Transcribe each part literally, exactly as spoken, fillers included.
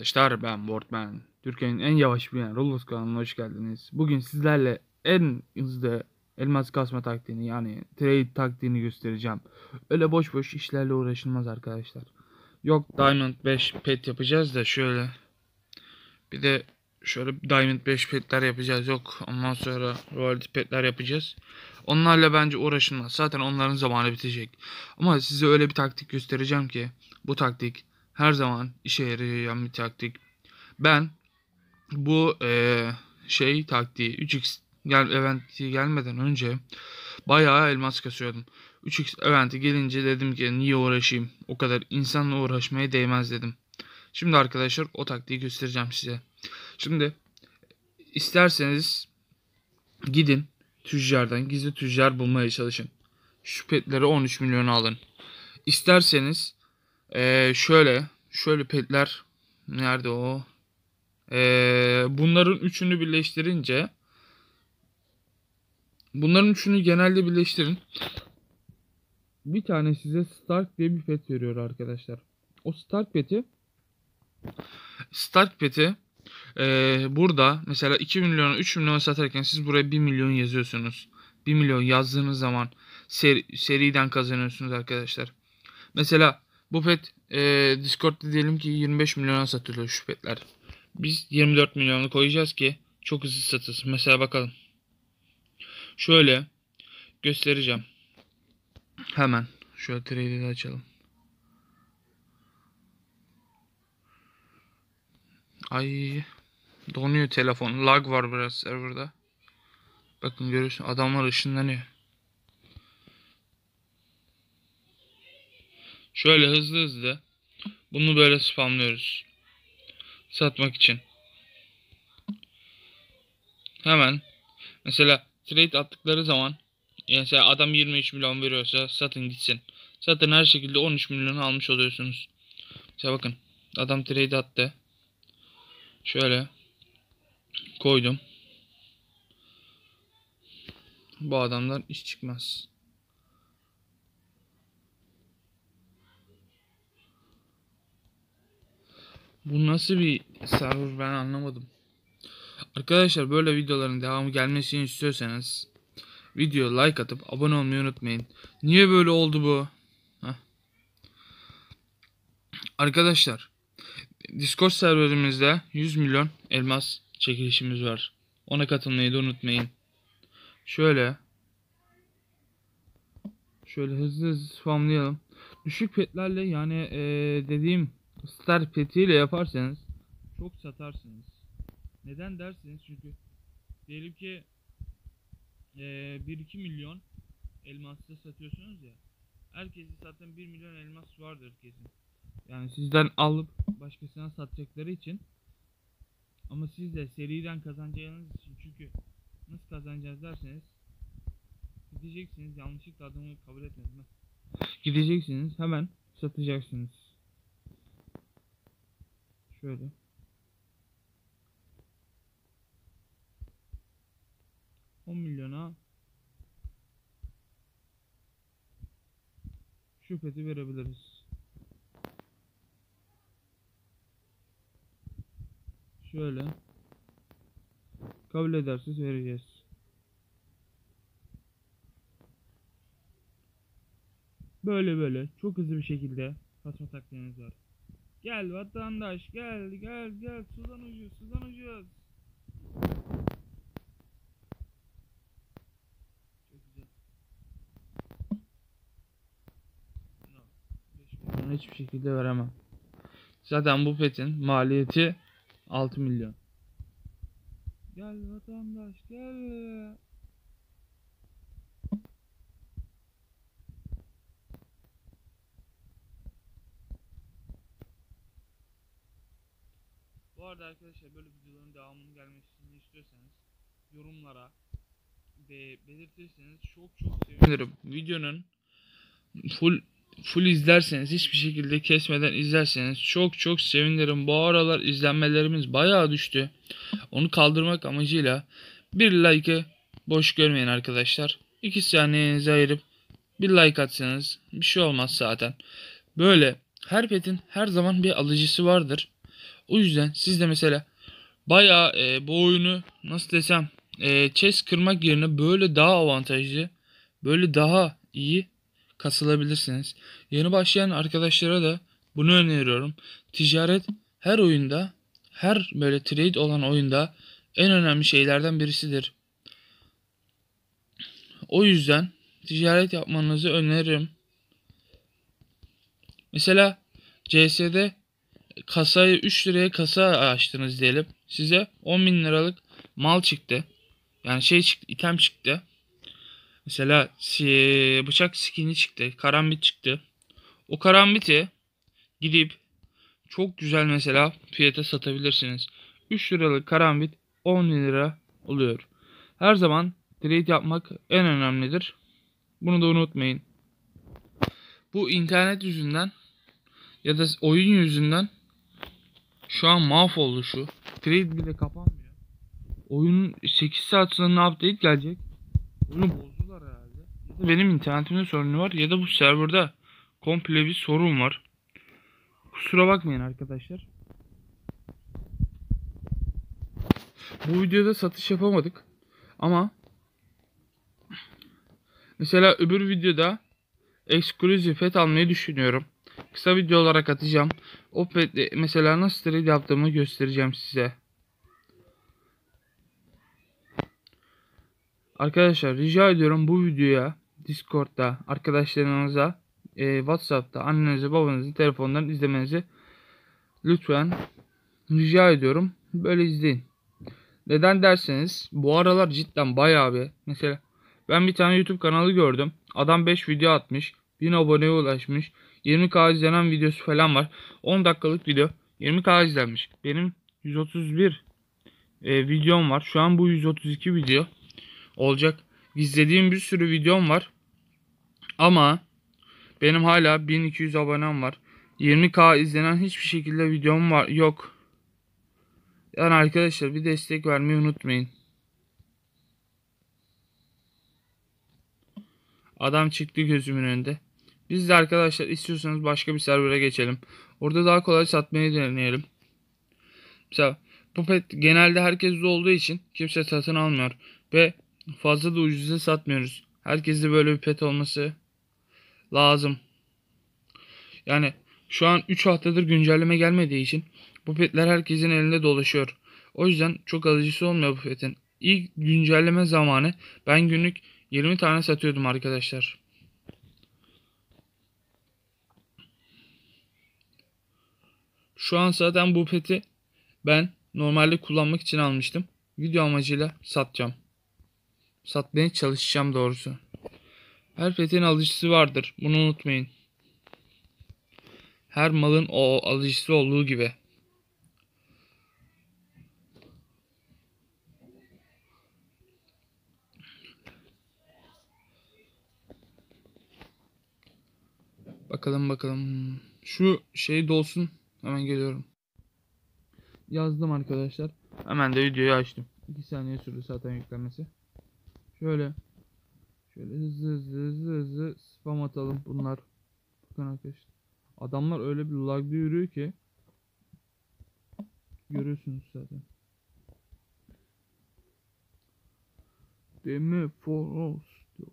arkadaşlar, ben Boardman. Türkiye'nin en yavaş büyüyen Roblox kanalına hoş geldiniz. Bugün sizlerle en hızlı elmas kasma taktiğini, yani trade taktiğini göstereceğim. Öyle boş boş işlerle uğraşılmaz arkadaşlar. Yok Diamond beş pet yapacağız da şöyle. Bir de şöyle Diamond beş petler yapacağız. Yok ondan sonra Royalty petler yapacağız. Onlarla bence uğraşılmaz. Zaten onların zamanı bitecek. Ama size öyle bir taktik göstereceğim ki bu taktik her zaman işe yarayan bir taktik. Ben bu e, şey taktiği üç x gel, eventi gelmeden önce bayağı elmas kasıyordum. üç x eventi gelince dedim ki niye uğraşayım? O kadar insanla uğraşmaya değmez dedim. Şimdi arkadaşlar o taktiği göstereceğim size. Şimdi isterseniz gidin tüccardan gizli tüccar bulmaya çalışın. Şu petleri on üç milyon alın. İsterseniz Ee, şöyle şöyle petler nerede o? Ee, bunların üçünü birleştirince bunların üçünü genelde birleştirin. Bir tane size Stark diye bir pet veriyor arkadaşlar. O Stark peti Stark peti ee, burada mesela iki milyona üç milyona satarken siz buraya bir milyon yazıyorsunuz. bir milyon yazdığınız zaman seri, seriden kazanıyorsunuz arkadaşlar. Mesela bu pet e, Discord'da diyelim ki yirmi beş milyona satılıyor şu petler. Biz yirmi dört milyonu koyacağız ki çok hızlı satılsın. Mesela bakalım. Şöyle göstereceğim. Hemen şöyle trade'i açalım. Ay donuyor telefon. Lag var biraz serverda. Bakın görüyorsun adamlar ışınlanıyor. Şöyle hızlı hızlı bunu böyle spamlıyoruz satmak için. Hemen mesela trade attıkları zaman, yani mesela adam yirmi üç milyon veriyorsa satın gitsin. Zaten her şekilde on üç milyonu almış oluyorsunuz. Mesela bakın adam trade attı. Şöyle koydum. Bu adamdan iş çıkmaz. Bu nasıl bir server ben anlamadım. Arkadaşlar böyle videoların devamı gelmesini istiyorsanız videoya like atıp abone olmayı unutmayın. Niye böyle oldu bu? Heh. Arkadaşlar Discord serverimizde yüz milyon elmas çekilişimiz var. Ona katılmayı da unutmayın. Şöyle Şöyle hızlı hızlı spamlayalım. Düşük petlerle, yani ee, dediğim Star petiyle yaparsanız çok satarsınız. Neden dersiniz? Çünkü diyelim ki ee, bir iki milyon elmasla satıyorsunuz ya. Herkesin zaten bir milyon elmas vardır kesin. Yani sizden alıp başkasına satacakları için. Ama siz de seriden kazanacağınız için. Çünkü nasıl kazanacağız derseniz, gideceksiniz, yanlışlıkla adamı kabul etmediniz, gideceksiniz hemen satacaksınız. Şöyle. on milyona şu peti verebiliriz. Şöyle. Kabul ederseniz vereceğiz. Böyle böyle çok hızlı bir şekilde kasma taktiğiniz var. Gel vatandaş, gel gel gel, sudan ucuz sudan ucuz. Çok güzel. No, hiçbir şekilde veremem. Zaten bu petin maliyeti altı milyon. Gel vatandaş gel. Bu arada arkadaşlar böyle videoların devamının gelmesini istiyorsanız yorumlara be belirtirseniz çok çok sevinirim. Videonun full full izlerseniz, hiçbir şekilde kesmeden izlerseniz çok çok sevinirim. Bu aralar izlenmelerimiz bayağı düştü. Onu kaldırmak amacıyla bir like'ı boş görmeyin arkadaşlar. iki saniyenizi ayırıp bir like atsanız bir şey olmaz zaten. Böyle her petin her zaman bir alıcısı vardır. O yüzden siz de mesela bayağı e, bu oyunu nasıl desem e, chest kırmak yerine böyle daha avantajlı, böyle daha iyi kasılabilirsiniz. Yeni başlayan arkadaşlara da bunu öneriyorum. Ticaret her oyunda, her böyle trade olan oyunda en önemli şeylerden birisidir. O yüzden ticaret yapmanızı öneririm. Mesela C S'de kasayı üç liraya kasa açtınız diyelim. Size on bin liralık mal çıktı. Yani şey çıktı, item çıktı. Mesela bıçak skin'i çıktı, karambit çıktı. O karambiti gidip çok güzel mesela fiyata satabilirsiniz. üç liralık karambit on lira oluyor. Her zaman trade yapmak en önemlidir. Bunu da unutmayın. Bu internet yüzünden ya da oyun yüzünden şu an mahvoldu şu. Trade bile kapanmıyor. Oyunun sekiz saat sonra update gelecek. Bunu bozdular herhalde. Ya da benim internetimde sorunu var ya da bu serverda komple bir sorun var. Kusura bakmayın arkadaşlar. Bu videoda satış yapamadık. Ama mesela öbür videoda exclusive pet almayı düşünüyorum. Kısa video olarak atacağım. O pet mesela nasıl trade yaptığımı göstereceğim size. Arkadaşlar rica ediyorum bu videoya Discord'da arkadaşlarınıza, e, WhatsApp'ta annenizi babanızı telefondan izlemenizi lütfen rica ediyorum. Böyle izleyin. Neden derseniz bu aralar cidden bayağı bir mesela ben bir tane YouTube kanalı gördüm. Adam beş video atmış. bin aboneye ulaşmış. yirmi bin izlenen videosu falan var. on dakikalık video. yirmi bin izlenmiş. Benim yüz otuz bir e, videom var. Şu an bu yüz otuz iki video olacak. İzlediğim bir sürü videom var. Ama benim hala bin iki yüz abonem var. yirmi bin izlenen hiçbir şekilde videom var yok. Yani arkadaşlar bir destek vermeyi unutmayın. Adam çıktı gözümün önünde. Biz de arkadaşlar istiyorsanız başka bir servera geçelim. Orada daha kolay satmayı deneyelim. Mesela bu pet genelde herkeste olduğu için kimse satın almıyor. Ve fazla da ucuza satmıyoruz. Herkeste böyle bir pet olması lazım. Yani şu an üç haftadır güncelleme gelmediği için bu petler herkesin elinde dolaşıyor. O yüzden çok alıcısı olmuyor bu petin. İlk güncelleme zamanı ben günlük yirmi tane satıyordum arkadaşlar. Şu an zaten bu peti ben normalde kullanmak için almıştım. Video amacıyla satacağım. Satmaya çalışacağım doğrusu. Her petin alıcısı vardır. Bunu unutmayın. Her malın o alıcısı olduğu gibi. Bakalım bakalım. Şu şey dolsun. Hemen geliyorum. Yazdım arkadaşlar. Hemen de videoyu açtım. iki saniye sürdü zaten yüklenmesi. Şöyle. Şöyle hızlı hızlı hızlı hızlı spam atalım bunlar. Bakın arkadaşlar. Adamlar öyle bir lagda yürüyor ki. Görüyorsunuz zaten. Demi Foros diyor.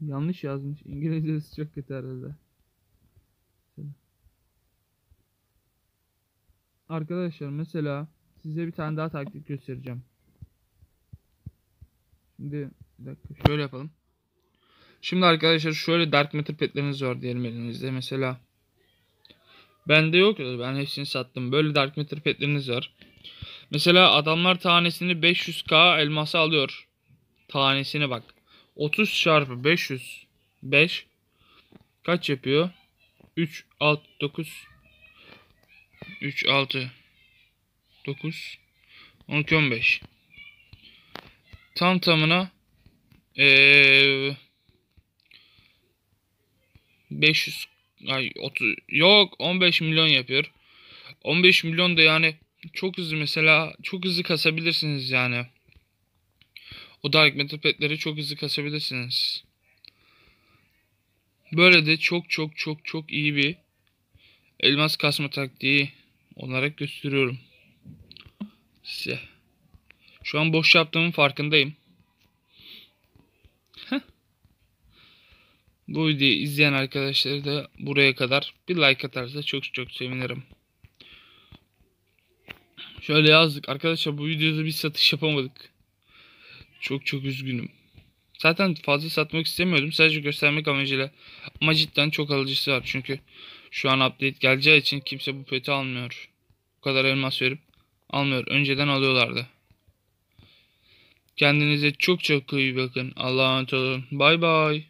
Yanlış yazmış. İngilizcesi çok kötü herhalde. Arkadaşlar mesela size bir tane daha taktik göstereceğim. Şimdi bir dakika şöyle yapalım. Şimdi arkadaşlar şöyle dark matter petleriniz var diyelim elinizde. Mesela bende yok, ben hepsini sattım. Böyle dark matter petleriniz var. Mesela adamlar tanesini beş yüz bin elması alıyor. Tanesini bak. otuz çarpı beş yüz. beş kaç yapıyor? üç, altı, dokuz, üç, altı, dokuz, on iki, on beş. Tam tamına ee, beş yüz ay otuz yok on beş milyon yapıyor. on beş milyon da yani çok hızlı mesela çok hızlı kasabilirsiniz yani. O dark matter petleri çok hızlı kasabilirsiniz. Böyle de çok çok çok çok iyi bir elmas kasma taktiği olarak gösteriyorum. size. Şu an boş yaptığımın farkındayım. Heh. Bu videoyu izleyen arkadaşları da buraya kadar bir like atarsa çok çok sevinirim. Şöyle yazdık. Arkadaşlar bu videoda bir satış yapamadık. Çok çok üzgünüm. Zaten fazla satmak istemiyordum. Sadece göstermek amacıyla. Ama cidden çok alıcısı var. Çünkü şu an update geleceği için kimse bu peti almıyor. Bu kadar elmas verip almıyor. Önceden alıyorlardı. Kendinize çok çok iyi bakın. Allah'a emanet olun. Bay bay.